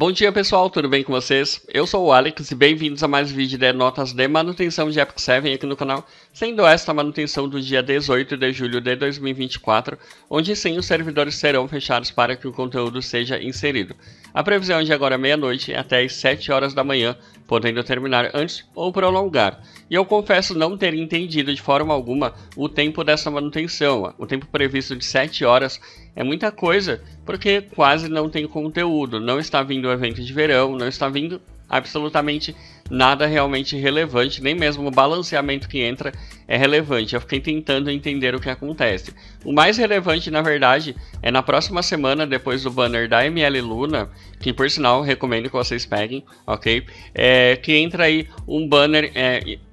Bom dia pessoal, tudo bem com vocês? Eu sou o Alex e bem-vindos a mais um vídeo de notas de manutenção de Epic Seven aqui no canal, sendo esta a manutenção do dia 18 de julho de 2024, onde sim os servidores serão fechados para que o conteúdo seja inserido. A previsão é de agora meia-noite até as 7 horas da manhã, podendo terminar antes ou prolongar. E eu confesso não ter entendido de forma alguma o tempo dessa manutenção. O tempo previsto de 7 horas é muita coisa, porque quase não tem conteúdo, não está vindo o evento de verão, não está vindo absolutamente nada realmente relevante, nem mesmo o balanceamento que entra é relevante. Eu fiquei tentando entender o que acontece. O mais relevante, na verdade, é na próxima semana, depois do banner da ML Luna, que por sinal recomendo que vocês peguem, ok? Que entra aí um banner,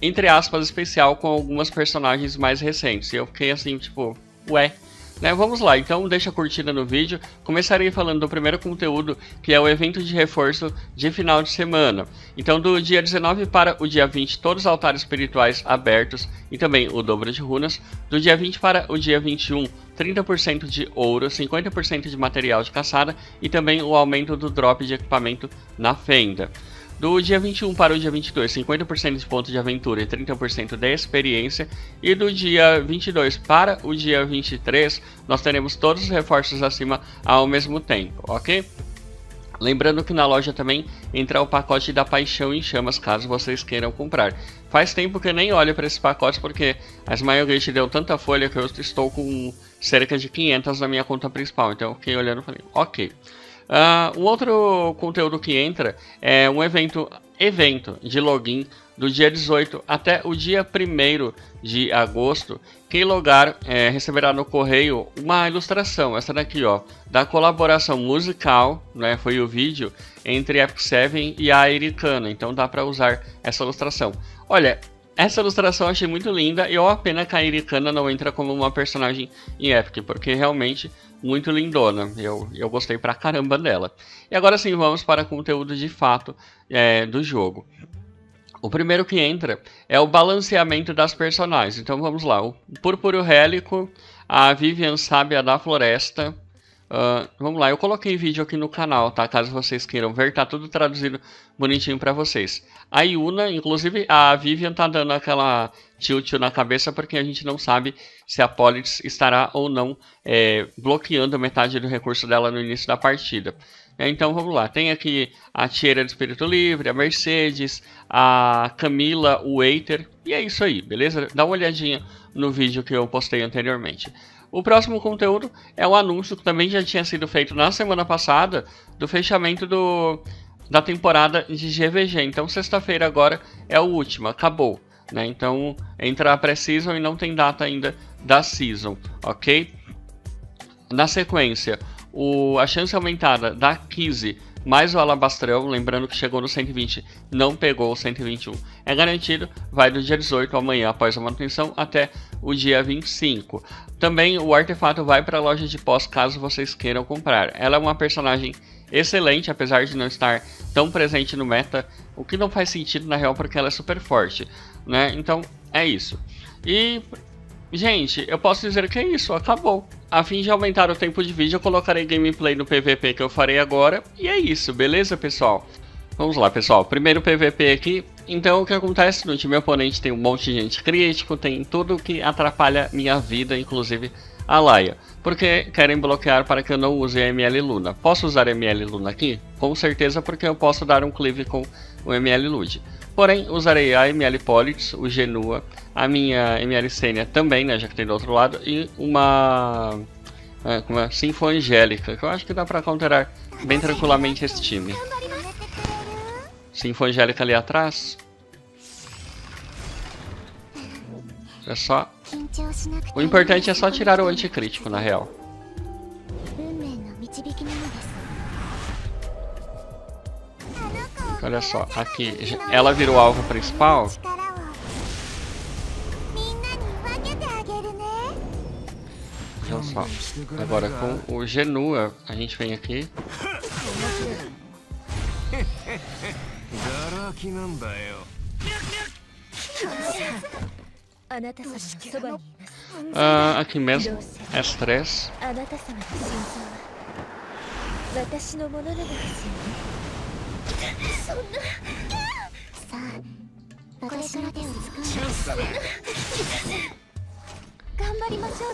entre aspas, especial com algumas personagens mais recentes. E eu fiquei assim, tipo, ué. Né, vamos lá, então deixa a curtida no vídeo. Começarei falando do primeiro conteúdo, que é o evento de reforço de final de semana. Então do dia 19 para o dia 20, todos os altares espirituais abertos e também o dobro de runas. Do dia 20 para o dia 21, 30% de ouro, 50% de material de caçada e também o aumento do drop de equipamento na fenda. Do dia 21 para o dia 22, 50% de ponto de aventura e 30% de experiência. E do dia 22 para o dia 23, nós teremos todos os reforços acima ao mesmo tempo, ok? Lembrando que na loja também entra o pacote da Paixão em Chamas, caso vocês queiram comprar. Faz tempo que eu nem olho para esse pacote, porque a Smile Gate deu tanta folha que eu estou com cerca de 500 na minha conta principal. Então eu fiquei olhando e falei, ok. Um outro conteúdo que entra é um evento de login do dia 18 até o dia 1º de agosto. Quem logar receberá no correio uma ilustração, essa daqui ó, da colaboração musical, né, foi o vídeo, entre Epic Seven e a Aricana, então dá para usar essa ilustração. Olha, essa ilustração eu achei muito linda e ó, a pena que a Aricana não entra como uma personagem em Epic, porque realmente... muito lindona, eu gostei pra caramba dela. E agora sim, vamos para conteúdo de fato do jogo. O primeiro que entra é o balanceamento das personagens. Então vamos lá, o Purpúro Hélico, a Vivian Sábia da Floresta. Vamos lá, eu coloquei vídeo aqui no canal, tá? Caso vocês queiram ver, tá tudo traduzido bonitinho pra vocês. A Yuna, inclusive a Vivian tá dando aquela tilt na cabeça porque a gente não sabe se a Polis estará ou não bloqueando metade do recurso dela no início da partida. Então vamos lá, tem aqui a Tiera do Espírito Livre, a Mercedes, a Camila, o Waiter, e é isso aí, beleza? Dá uma olhadinha no vídeo que eu postei anteriormente. O próximo conteúdo é um anúncio que também já tinha sido feito na semana passada do fechamento da temporada de GVG. Então sexta-feira agora é o último, acabou, né? Então entra a pré-season e não tem data ainda da season, ok? Na sequência, a chance aumentada da 15 mais o alabastrão, lembrando que chegou no 120, não pegou o 121, é garantido, vai do dia 18 amanhã após a manutenção até o dia 25. Também o artefato vai para a loja de pós caso vocês queiram comprar. Ela é uma personagem excelente, apesar de não estar tão presente no meta, o que não faz sentido na real porque ela é super forte, né? Então é isso. E gente, eu posso dizer que é isso, acabou. A fim de aumentar o tempo de vídeo, eu colocarei gameplay no PVP que eu farei agora. E é isso, beleza, pessoal? Vamos lá, pessoal. Primeiro PVP aqui. Então, o que acontece no time oponente tem um monte de gente crítico, tem tudo que atrapalha minha vida, inclusive a Laia. Porque querem bloquear para que eu não use a ML Luna. Posso usar a ML Luna aqui? Com certeza, porque eu posso dar um cleave com o ML Lude. Porém, usarei a ML Polix, o Genua, a minha ML Senya também, né, já que tem do outro lado, e uma Sinfonia Angélica, que eu acho que dá pra counterar bem tranquilamente esse time. Sinfonia Angélica ali atrás. É só... o importante é só tirar o anticrítico, na real. Olha só, aqui ela virou o alvo principal. Olha só, agora com o Genua a gente vem aqui. Aqui mesmo, S3.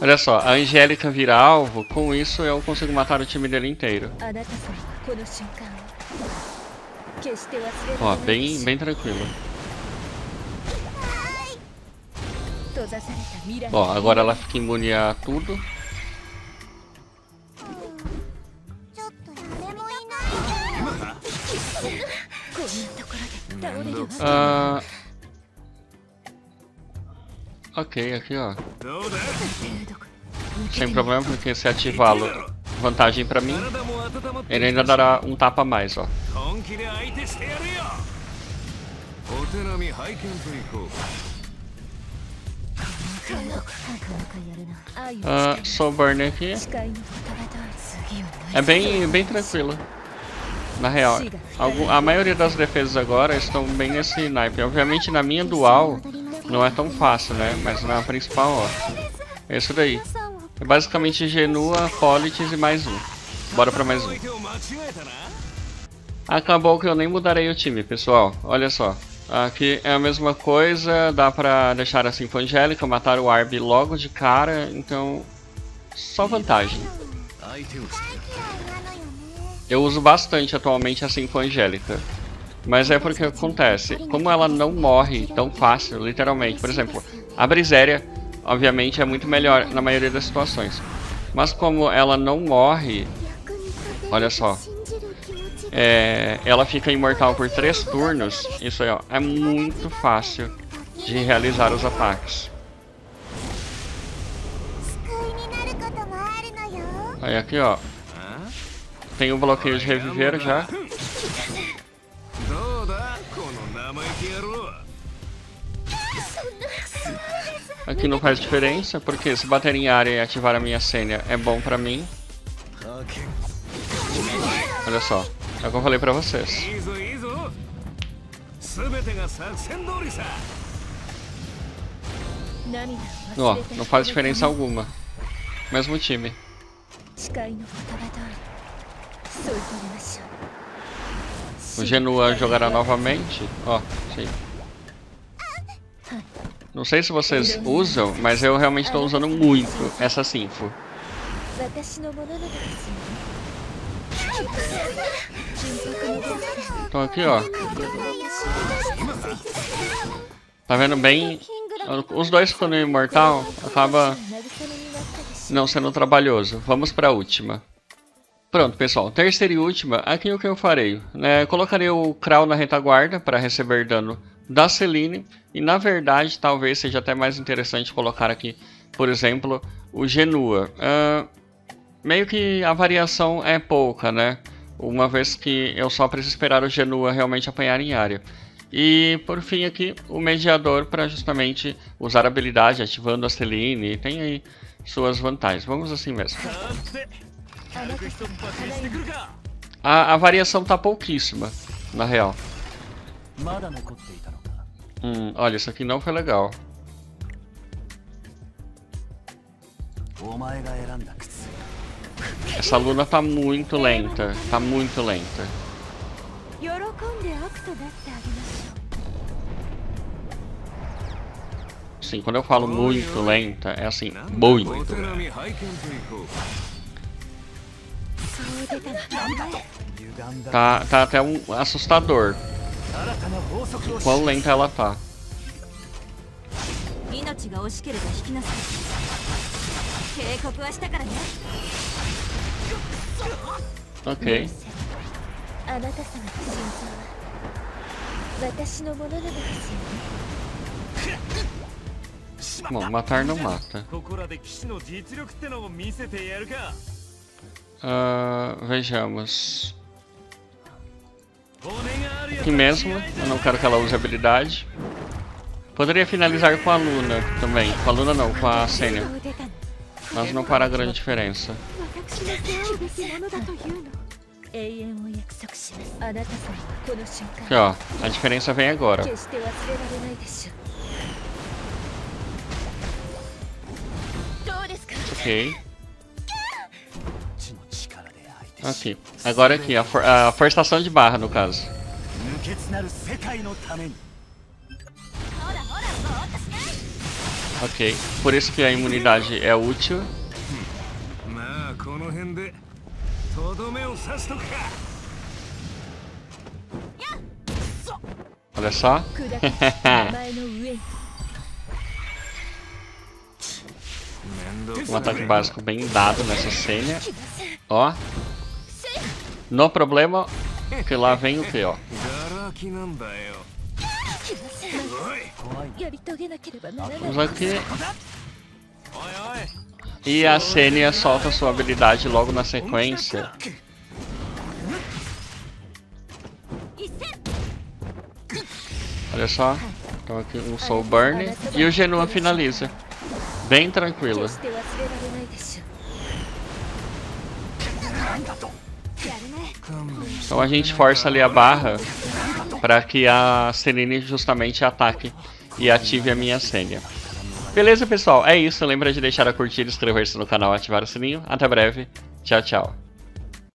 Olha só, a Angélica vira alvo, com isso eu consigo matar o time dele inteiro. Ó, bem tranquilo. Ó, agora ela fica imune a tudo. Ok, aqui ó. Sem problema, porque se ativá-lo, vantagem pra mim. Ele ainda dará um tapa a mais, ó. Soul Burner aqui. É bem tranquilo. Na real, a maioria das defesas agora estão bem nesse naipe. Obviamente na minha dual não é tão fácil, né? Mas na principal, ó. É isso daí. É basicamente Genua, Colites e mais um. Bora pra mais um. Acabou que eu nem mudarei o time, pessoal. Olha só. Aqui é a mesma coisa. Dá pra deixar a Sinfonia Angélica, matar o Arby logo de cara. Então, só vantagem. Eu uso bastante atualmente a Sinfonia Angélica, mas é porque acontece, como ela não morre tão fácil, literalmente. Por exemplo, a Briséria, obviamente, é muito melhor na maioria das situações, mas como ela não morre, olha só, ela fica imortal por 3 turnos, isso aí ó, é muito fácil de realizar os ataques. Aí aqui ó. Tem um bloqueio de reviver já. Aqui não faz diferença, porque se bater em área e ativar a minha Senya é bom pra mim. Olha só, é o que eu falei pra vocês. Ó, não faz diferença alguma. Mesmo time. O Genua jogará novamente, ó, sim. Não sei se vocês usam, mas eu realmente estou usando muito essa Sinfo. Então aqui, ó. Tá vendo bem? Os dois quando é imortal, acaba não sendo trabalhoso. Vamos pra última. Pronto, pessoal, terceira e última, aqui o que eu farei, né? Colocarei o Kral na retaguarda para receber dano da Celine. E na verdade, talvez seja até mais interessante colocar aqui, por exemplo, o Genua. Meio que a variação é pouca, né? Uma vez que eu só preciso esperar o Genua realmente apanhar em área. E por fim aqui, o Mediador para justamente usar a habilidade ativando a Celine. E tem aí suas vantagens, vamos assim mesmo. A variação tá pouquíssima, na real. Olha, isso aqui não foi legal. Essa Luna tá muito lenta, tá muito lenta. Sim, quando eu falo muito lenta, é assim, muito lenta. Tá até um assustador o quão lenta ela tá. Ok. Bom, matar não mata. Vejamos. Aqui mesmo, eu não quero que ela use a habilidade. Poderia finalizar com a Luna também. Com a Luna não, com a Senya. Mas não fará grande diferença. Aqui ó, a diferença vem agora. Ok. Aqui, agora aqui, a forçação de barra no caso. Ok, por isso que a imunidade é útil. Olha só. Um ataque básico bem dado nessa cena. Ó. No problema, que lá vem o que, ó. Vamos aqui. E a Senya solta sua habilidade logo na sequência. Olha só. Então aqui o Soul Burner. E o Genua finaliza. Bem tranquilo. Então a gente força ali a barra para que a Celine justamente ataque e ative a minha Senya. Beleza, pessoal? É isso. Lembra de deixar a curtir, inscrever-se no canal, ativar o sininho. Até breve. Tchau, tchau.